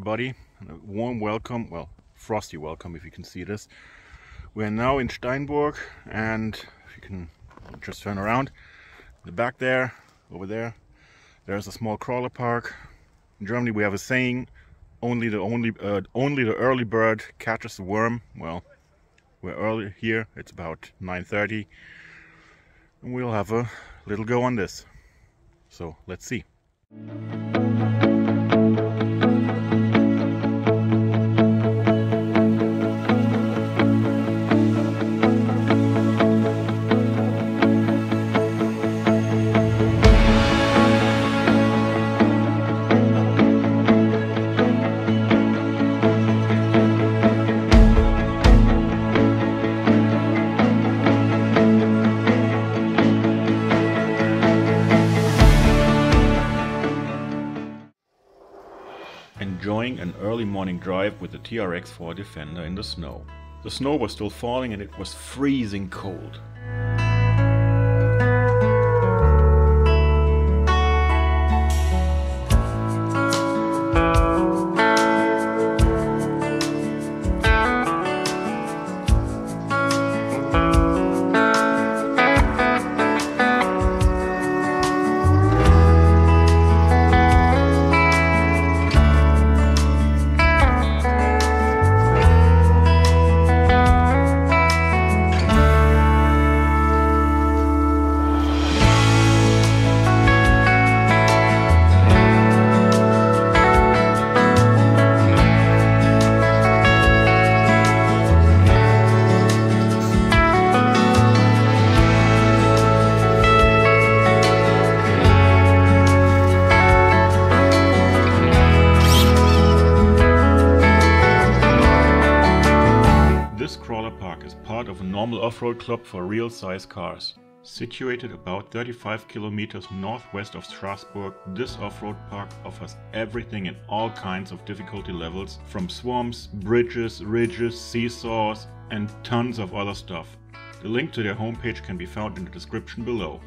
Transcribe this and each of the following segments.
everybody, and a warm welcome, well, frosty welcome if you can see this. We're now in Strasbourg, and if you can just turn around, the back there, over there, there's a small crawler park. In Germany we have a saying, only the early bird catches the worm. Well, we're early here, it's about 9:30, and we'll have a little go on this. So let's see. Enjoying an early morning drive with the TRX4 Defender in the snow. The snow was still falling and it was freezing cold. Of a normal off-road club for real-size cars. Situated about 35 kilometers northwest of Strasbourg, this off-road park offers everything in all kinds of difficulty levels, from swamps, bridges, ridges, seesaws, and tons of other stuff. The link to their homepage can be found in the description below.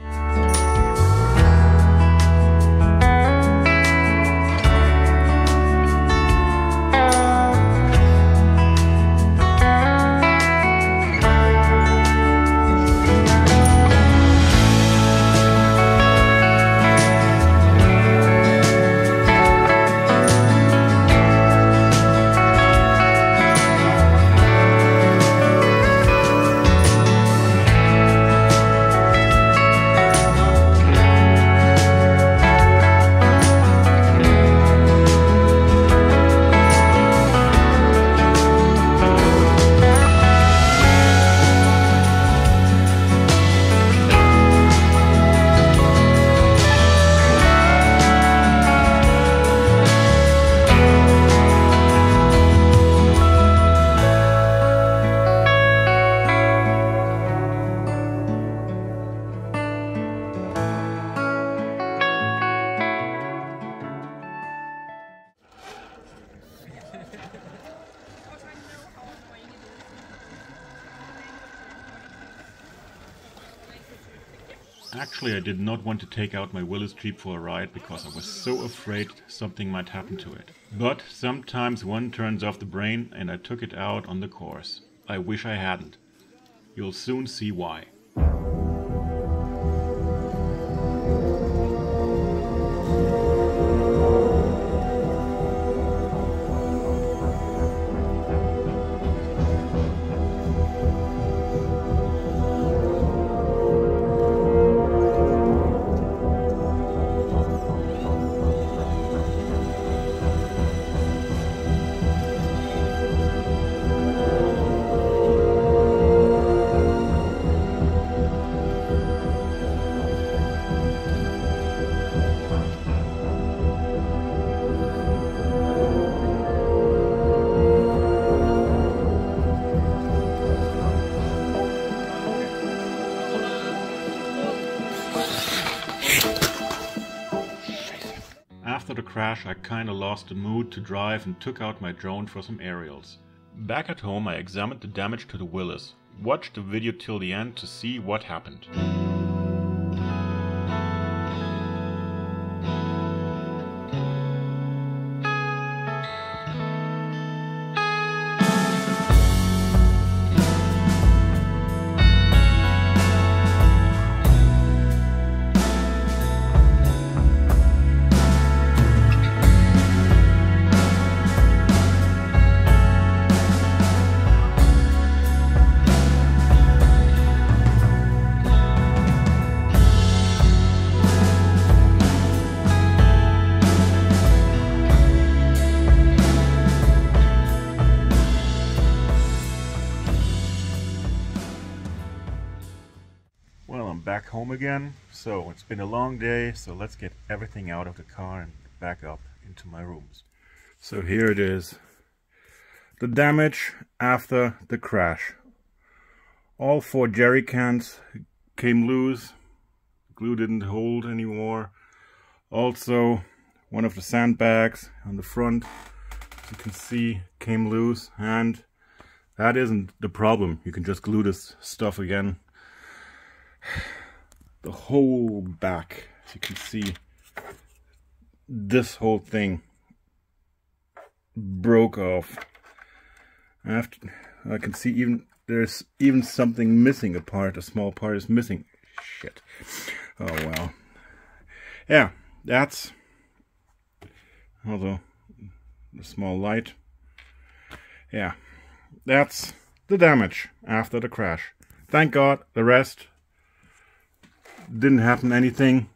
Actually, I did not want to take out my Willis Jeep for a ride because I was so afraid something might happen to it. But sometimes one turns off the brain, and I took it out on the course. I wish I hadn't. You'll soon see why. After the crash, I kinda lost the mood to drive and took out my drone for some aerials. Back at home, I examined the damage to the Willis. Watch the video till the end to see what happened. back home again. So it's been a long day, so let's get everything out of the car and back up into my rooms. So here it is, the damage after the crash. All four jerry cans came loose, glue didn't hold anymore. Also, one of the sandbags on the front, as you can see, came loose, and that isn't the problem. You can just glue this stuff again. The whole back, as you can see, this whole thing broke off. After, I can see even there's even something missing, a part, a small part is missing. Shit. Oh well. Yeah, that's although the small light. Yeah. That's the damage after the crash. Thank God the rest didn't happen anything.